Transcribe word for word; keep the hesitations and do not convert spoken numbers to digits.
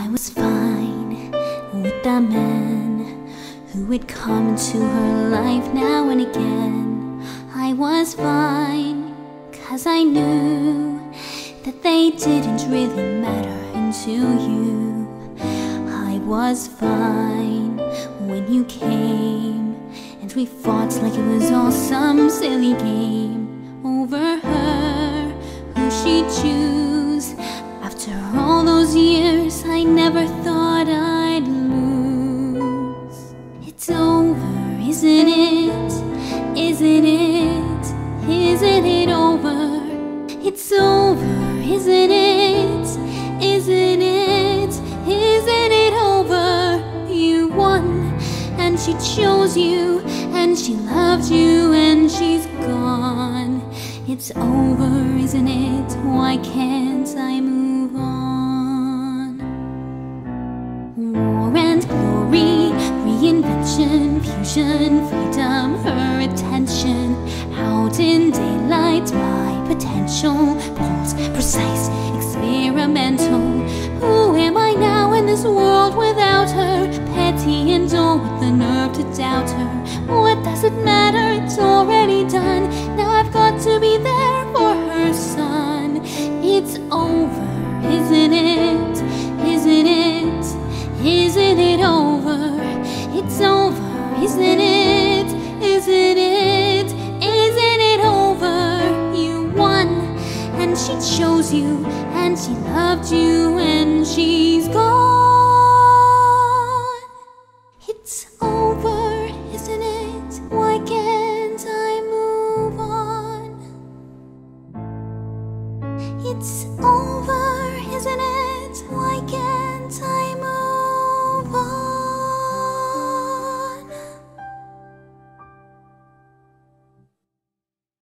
I was fine with that man who would come into her life now and again. I was fine, cause I knew that they didn't really matter into you. I was fine when you came and we fought like it was all some silly game over her, who she'd choose. After all those years, I never thought I'd lose. It's over, isn't it? Isn't it? Isn't it over? It's over, isn't it? Isn't it? Isn't it over? You won, and she chose you, and she loved you, and she's gone. It's over, isn't it? Why can't I move? Reinvention, fusion, freedom, her attention, out in daylight by potential, bold, precise, experimental. Who am I now in this world without her? Petty and dull with the nerve to doubt her. What does it matter? It's already done. Now I've got to be there for her son. It's over, isn't it? Isn't it? Isn't it over? It's over, isn't it? Isn't it? Isn't it over? You won, and she chose you, and she loved you, and she's gone. It's over, isn't it? Why can't I move on? It's over.